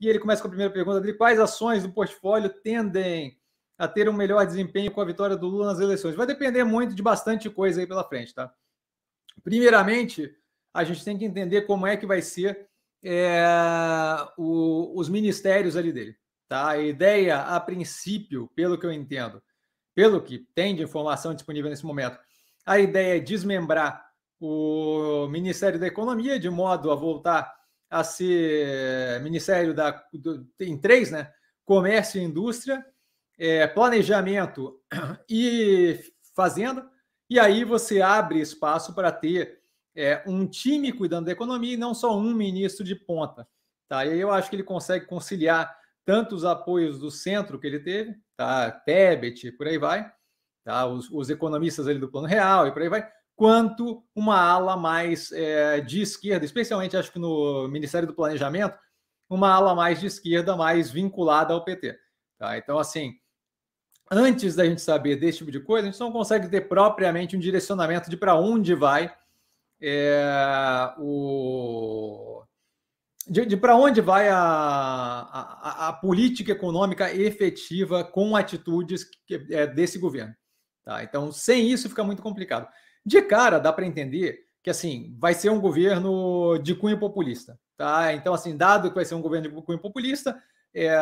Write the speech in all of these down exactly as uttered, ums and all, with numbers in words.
E ele começa com a primeira pergunta dele: quais ações do portfólio tendem a ter um melhor desempenho com a vitória do Lula nas eleições? Vai depender muito de bastante coisa aí pela frente, tá? Primeiramente, a gente tem que entender como é que vai ser é, o, os ministérios ali dele, tá? A ideia, a princípio, pelo que eu entendo, pelo que tem de informação disponível nesse momento, a ideia é desmembrar o Ministério da Economia, de modo a voltar a ser Ministério da, do, em três, né? Comércio e Indústria, é, Planejamento e Fazenda, e aí você abre espaço para ter é, um time cuidando da economia e não só um ministro de ponta, tá? E aí eu acho que ele consegue conciliar tanto os apoios do centro que ele teve, tá? Tebet, por aí vai, tá? Os, os economistas ali do Plano Real e por aí vai, quanto uma ala mais é, de esquerda, especialmente acho que no Ministério do Planejamento, uma ala mais de esquerda, mais vinculada ao P T. Tá? Então, assim, antes da gente saber desse tipo de coisa, a gente não consegue ter propriamente um direcionamento de para onde vai é, o... de, de para onde vai a, a, a política econômica efetiva com atitudes que, é, desse governo. Tá? Então, sem isso fica muito complicado. De cara, dá para entender que, assim, vai ser um governo de cunho populista, tá? Então, assim, dado que vai ser um governo de cunho populista é,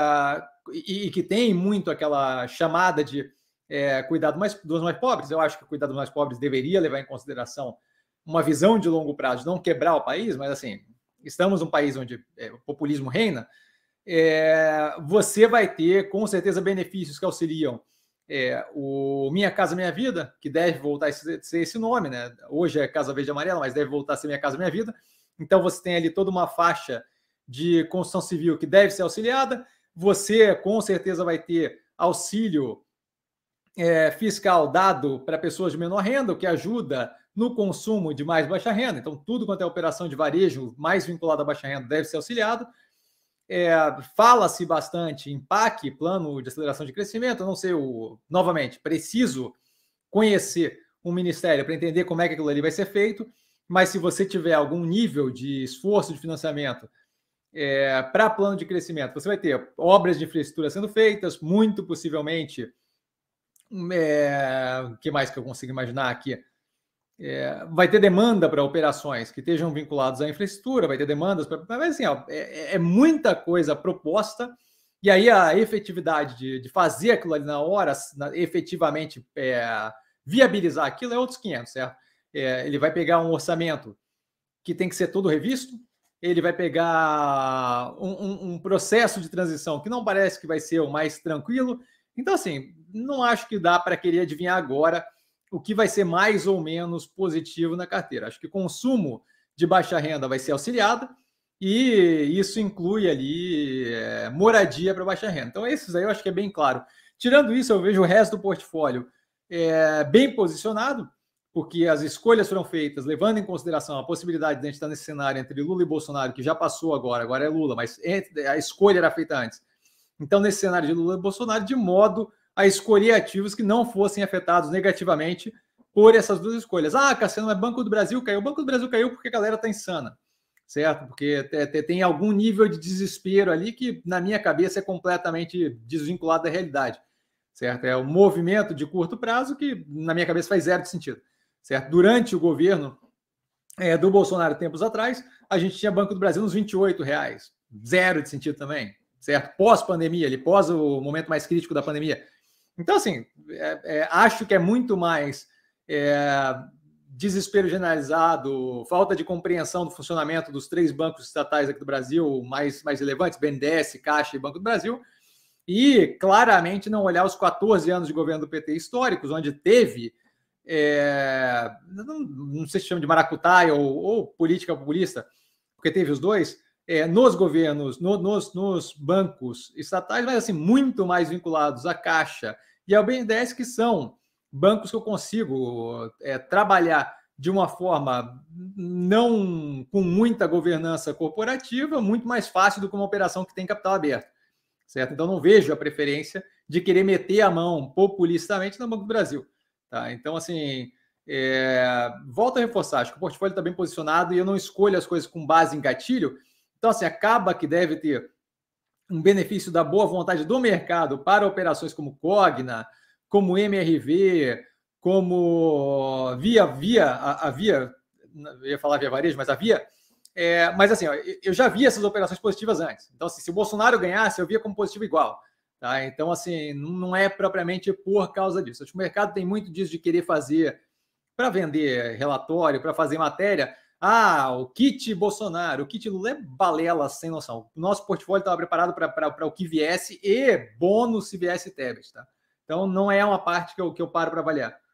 e, e que tem muito aquela chamada de é, cuidado mais, dos mais pobres, eu acho que o cuidado dos mais pobres deveria levar em consideração uma visão de longo prazo, não quebrar o país, mas, assim, estamos num país onde é, o populismo reina, é, você vai ter, com certeza, benefícios que auxiliam É, o Minha Casa Minha Vida, que deve voltar a ser esse nome, né? Hoje é Casa Verde e Amarela, mas deve voltar a ser Minha Casa Minha Vida. Então você tem ali toda uma faixa de construção civil que deve ser auxiliada. Você com certeza vai ter auxílio é, fiscal dado para pessoas de menor renda, o que ajuda no consumo de mais baixa renda. Então tudo quanto é operação de varejo mais vinculada à baixa renda deve ser auxiliado. É, fala-se bastante em P A C, Plano de Aceleração de Crescimento, eu não sei, o, novamente, preciso conhecer o Ministério para entender como é que aquilo ali vai ser feito, mas se você tiver algum nível de esforço de financiamento é, para plano de crescimento, você vai ter obras de infraestrutura sendo feitas, muito possivelmente, é, o que mais que eu consigo imaginar aqui, É, vai ter demanda para operações que estejam vinculadas à infraestrutura, vai ter demandas para... Mas, assim, ó, é, é muita coisa proposta, e aí a efetividade de, de fazer aquilo ali na hora, na, efetivamente é, viabilizar aquilo, é outros quinhentos, certo? É, ele vai pegar um orçamento que tem que ser todo revisto, ele vai pegar um, um, um processo de transição que não parece que vai ser o mais tranquilo. Então, assim, não acho que dá para querer adivinhar agora o que vai ser mais ou menos positivo na carteira. Acho que consumo de baixa renda vai ser auxiliado e isso inclui ali é, moradia para baixa renda. Então, esses aí eu acho que é bem claro. Tirando isso, eu vejo o resto do portfólio é, bem posicionado, porque as escolhas foram feitas levando em consideração a possibilidade de a gente estar nesse cenário entre Lula e Bolsonaro, que já passou agora, agora é Lula, mas a escolha era feita antes. Então, nesse cenário de Lula e Bolsonaro, de modo a escolher ativos que não fossem afetados negativamente por essas duas escolhas. Ah, Cassiano, mas Banco do Brasil caiu. O Banco do Brasil caiu porque a galera está insana, certo? Porque tem algum nível de desespero ali que, na minha cabeça, é completamente desvinculado da realidade, certo? É um movimento de curto prazo que, na minha cabeça, faz zero de sentido, certo? Durante o governo é, do Bolsonaro, tempos atrás, a gente tinha Banco do Brasil nos vinte e oito reais. Zero de sentido também, certo? Pós-pandemia, ali, pós o momento mais crítico da pandemia. Então, assim, é, é, acho que é muito mais é, desespero generalizado, falta de compreensão do funcionamento dos três bancos estatais aqui do Brasil mais, mais relevantes, B N D E S, Caixa e Banco do Brasil, e claramente não olhar os quatorze anos de governo do P T históricos, onde teve, é, não, não sei se chama de maracutaia ou, ou política populista, porque teve os dois, É, nos governos, no, nos, nos bancos estatais, mas assim, muito mais vinculados à Caixa e ao B N D E S, que são bancos que eu consigo é, trabalhar de uma forma não com muita governança corporativa, muito mais fácil do que uma operação que tem capital aberto, certo? Então, não vejo a preferência de querer meter a mão populistamente no Banco do Brasil, tá? Então, assim, é, volto a reforçar, acho que o portfólio está bem posicionado e eu não escolho as coisas com base em gatilho. Então, assim, acaba que deve ter um benefício da boa vontade do mercado para operações como Cogna, como M R V, como Via, Via, a, a Via, eu ia falar Via Varejo, mas a Via, é, mas assim, ó, eu já vi essas operações positivas antes. Então, assim, se o Bolsonaro ganhasse, eu via como positivo igual. Tá? Então, assim, não é propriamente por causa disso. Acho que o mercado tem muito disso de querer fazer, para vender relatório, para fazer matéria. Ah, o kit Bolsonaro, o kit Lula é balela sem noção. O nosso portfólio estava preparado para o que viesse e bônus se viesse Tebet, tá? Então, não é uma parte que eu, que eu paro para avaliar.